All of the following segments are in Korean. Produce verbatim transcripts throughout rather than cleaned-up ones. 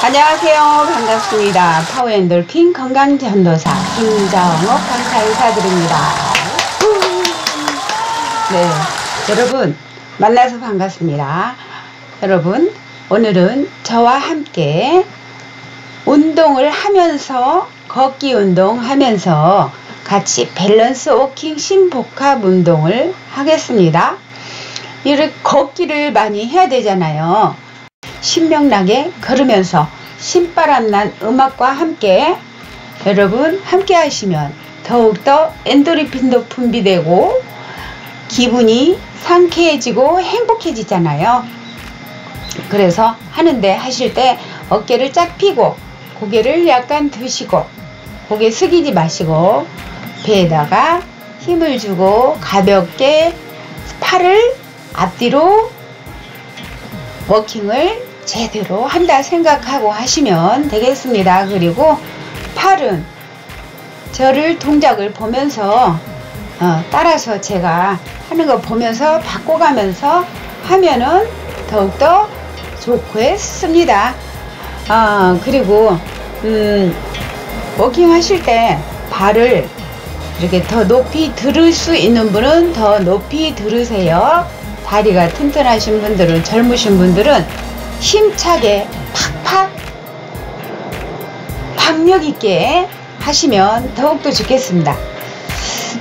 안녕하세요. 반갑습니다. 파워앤돌핀 건강전도사 김정옥 강사 인사드립니다. 네, 여러분 만나서 반갑습니다. 여러분 오늘은 저와 함께 운동을 하면서 걷기 운동하면서 같이 밸런스 워킹 심복합 운동을 하겠습니다. 이렇게 걷기를 많이 해야 되잖아요. 신명나게 걸으면서 신바람난 음악과 함께 여러분 함께 하시면 더욱더 엔도르핀도 분비되고 기분이 상쾌해지고 행복해지잖아요. 그래서 하는데 하실 때 어깨를 쫙 펴고 고개를 약간 드시고 고개 숙이지 마시고 배에다가 힘을 주고 가볍게 팔을 앞뒤로 워킹을 제대로 한다 생각하고 하시면 되겠습니다. 그리고 팔은 저를 동작을 보면서 어, 따라서 제가 하는 거 보면서 바꿔가면서 하면은 더욱더 좋겠습니다. 어, 그리고 음, 워킹 하실 때 발을 이렇게 더 높이 들을 수 있는 분은 더 높이 들으세요. 다리가 튼튼하신 분들은, 젊으신 분들은 힘차게 팍팍 박력 있게 하시면 더욱더 좋겠습니다.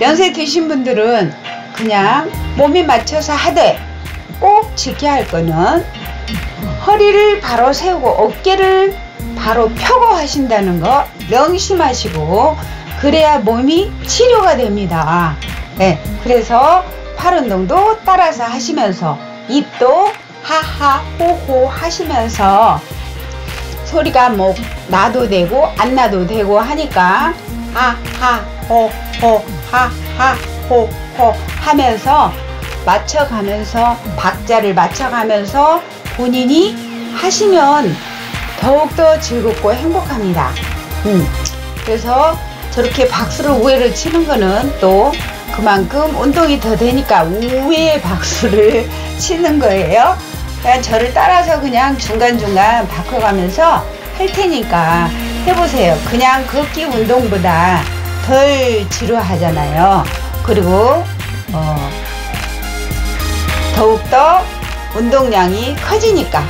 연세 드신 분들은 그냥 몸에 맞춰서 하되 꼭 지켜야 할 거는 허리를 바로 세우고 어깨를 바로 펴고 하신다는 거 명심하시고, 그래야 몸이 치료가 됩니다. 네, 그래서 팔 운동도 따라서 하시면서 입도 하하 호호 하시면서 소리가 뭐 나도 되고 안 나도 되고 하니까 하하 호호 하하 호호 하면서 맞춰가면서 박자를 맞춰가면서 본인이 하시면 더욱더 즐겁고 행복합니다. 음. 그래서 저렇게 박수를 우회를 치는 거는 또 그만큼 운동이 더 되니까 우회의 박수를 치는 거예요. 그냥 저를 따라서 그냥 중간중간 바꿔가면서 할 테니까 해보세요. 그냥 걷기 운동보다 덜 지루하잖아요. 그리고 어, 더욱더 운동량이 커지니까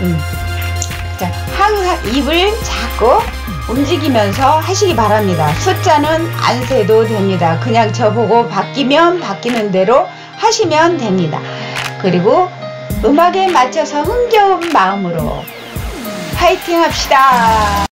음. 자, 항상 입을 자꾸 움직이면서 하시기 바랍니다. 숫자는 안 세도 됩니다. 그냥 저보고 바뀌면 바뀌는 대로 하시면 됩니다. 그리고 음악에 맞춰서 흥겨운 마음으로 파이팅 합시다.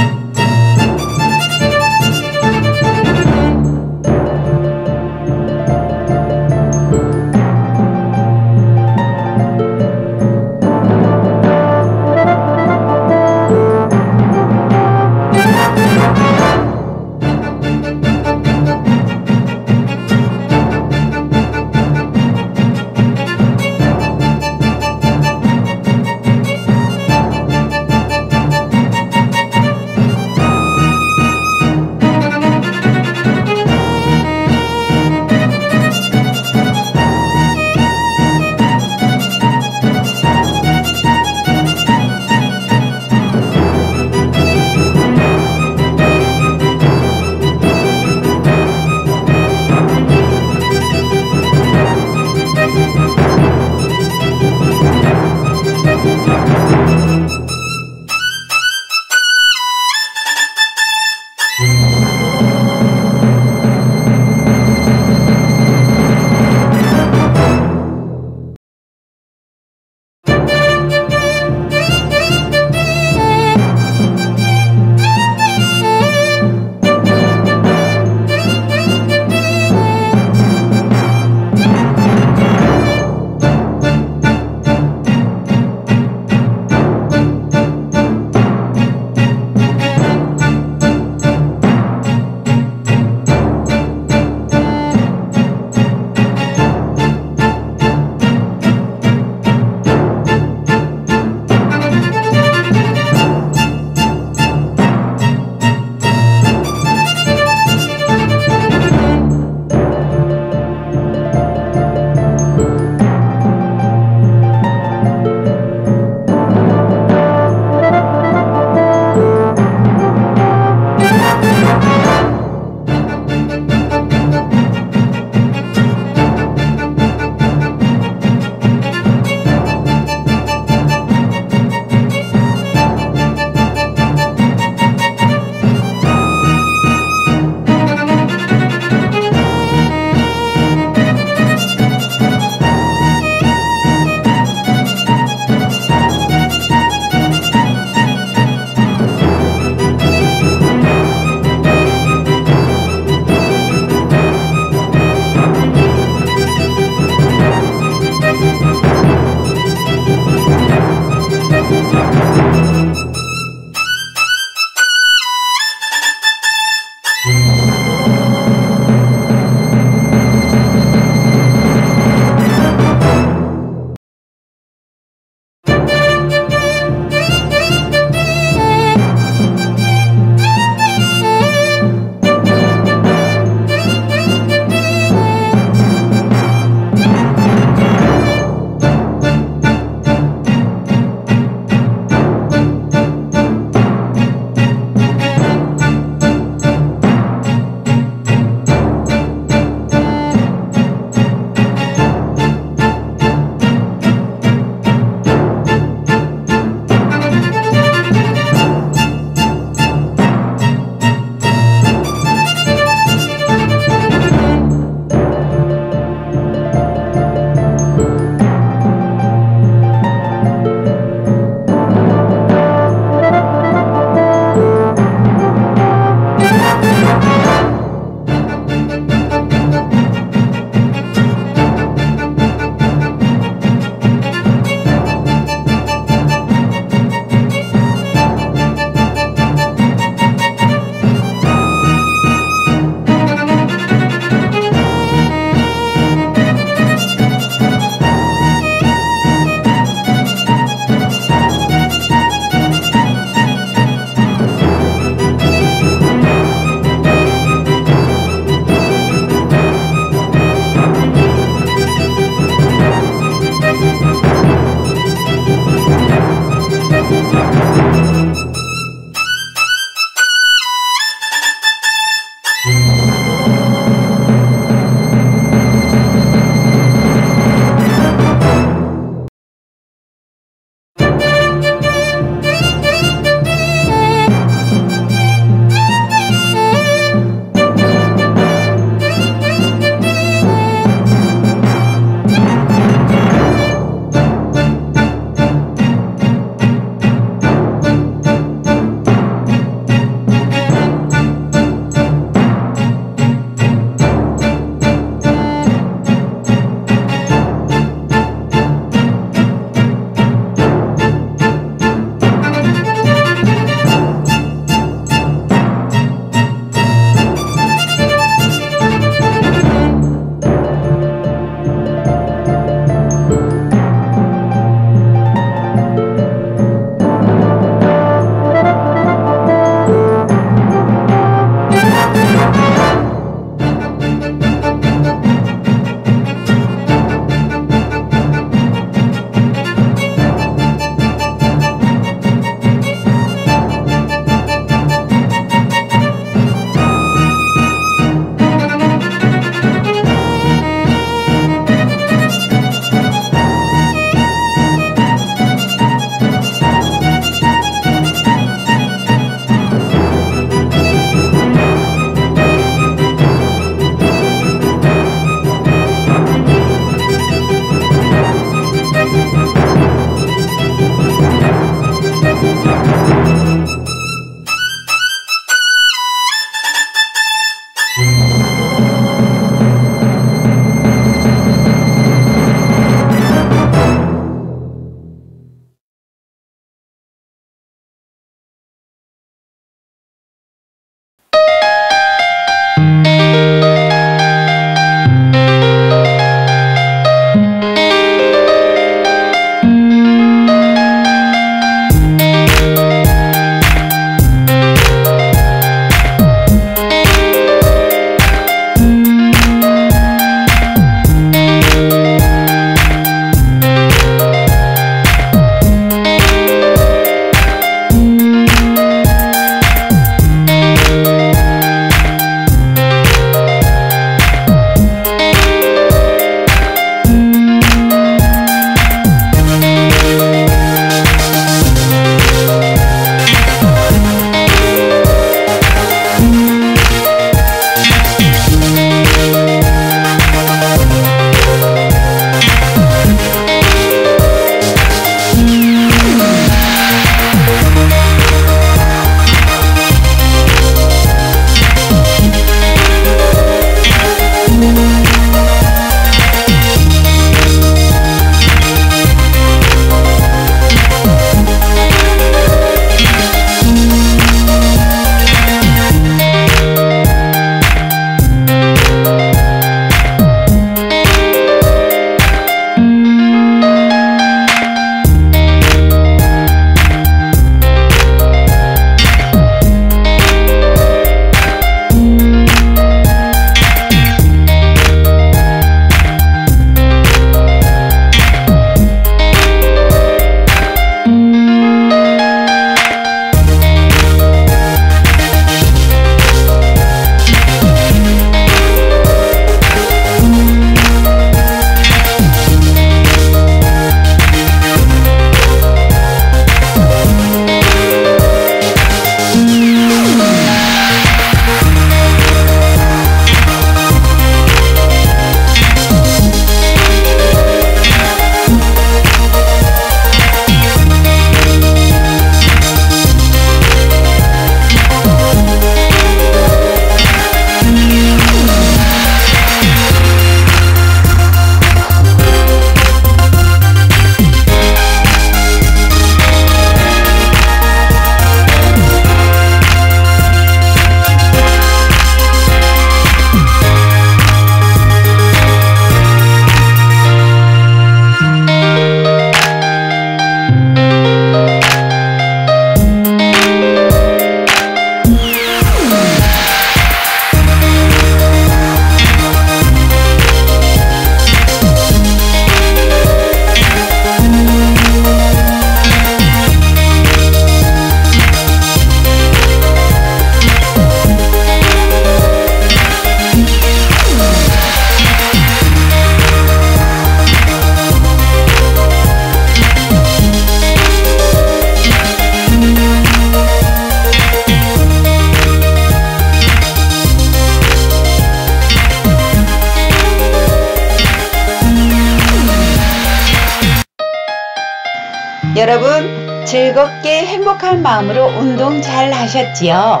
여러분 즐겁게 행복한 마음으로 운동 잘 하셨지요?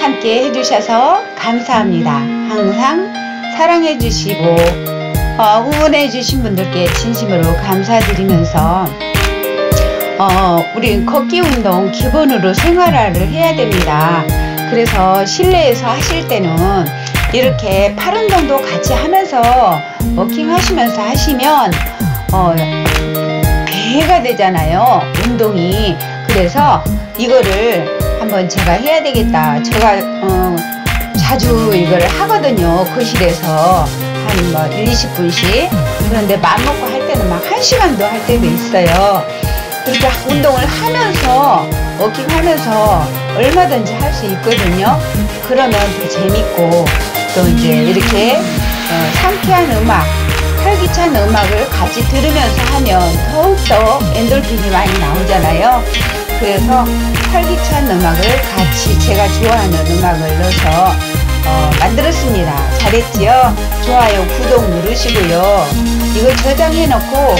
함께 해주셔서 감사합니다. 항상 사랑해주시고 어, 후원해주신 분들께 진심으로 감사드리면서 어, 우리 걷기 운동 기본으로 생활화를 해야 됩니다. 그래서 실내에서 하실 때는 이렇게 팔 운동도 같이 하면서 워킹 하시면서 하시면 어, 배가 되잖아요, 운동이. 그래서 이거를 한번 제가 해야 되겠다. 제가 어, 자주 이걸 하거든요, 거실에서. 한 뭐 일, 이십 분씩. 그런데 맘먹고 할 때는 막 한 시간도 할 때도 있어요. 그렇게 운동을 하면서, 워킹 하면서 얼마든지 할 수 있거든요. 그러면 더 재밌고, 또 이제 이렇게 어, 상쾌한 음악, 활기찬 음악을 같이 들으면서 하면 더욱더 엔돌핀이 많이 나오잖아요. 그래서 활기찬 음악을 같이 제가 좋아하는 음악을 넣어서 어, 만들었습니다. 잘했지요? 좋아요, 구독 누르시고요. 이거 저장해놓고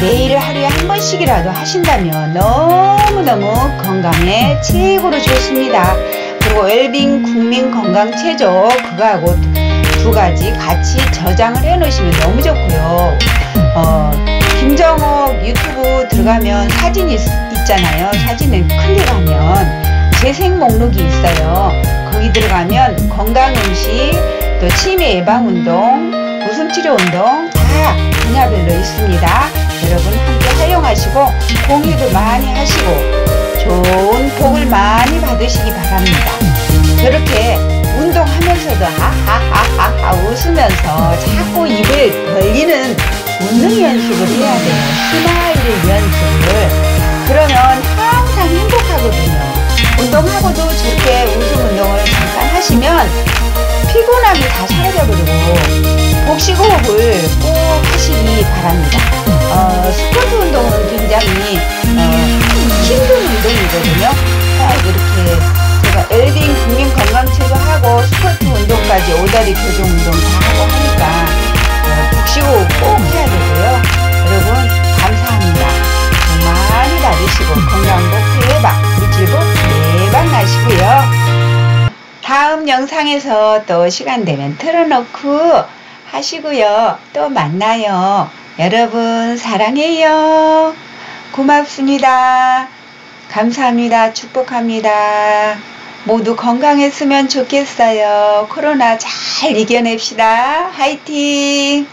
매일 하루에 한 번씩이라도 하신다면 너무너무 건강에 최고로 좋습니다. 그리고 웰빙 국민 건강체조 그거하고 두 가지 같이 저장을 해놓으시면 너무 좋고요. 어, 김정옥 유튜브 들어가면 사진이 있잖아요. 사진을 클릭하면 재생 목록이 있어요. 거기 들어가면 건강음식, 또 치매 예방운동, 웃음치료운동 다 분야별로 있습니다. 여러분 함께 활용하시고 공유도 많이 하시고 좋은 복을 많이 받으시기 바랍니다. 이렇게 운동하면서도 하하하하하 웃으면서 자꾸 입을 벌리는 웃는 연습을 해야 돼요. 스마일 연습을. 그러면 항상 행복하거든요. 운동하고도 저렇게 웃음 운동을 잠깐 하시면 피곤함이 다 사라져버리고 복식호흡을 꼭 하시기 바랍니다. 어, 스쿼트 운동은 굉장히 어, 힘든 운동이거든요. 딱 이렇게 제가 웰빙 국민 건강체조하고 스쿼트 운동까지 오다리 교정 운동 다 하고 하니까 어, 복식호흡 꼭 해야 되고요. 여러분 감사합니다. 많이 받으시고 건강도 대박, 일주일도 대박 나시고요. 다음 영상에서 또 시간되면 틀어놓고 하시고요. 또 만나요. 여러분 사랑해요. 고맙습니다. 감사합니다. 축복합니다. 모두 건강했으면 좋겠어요. 코로나 잘 이겨냅시다. 화이팅!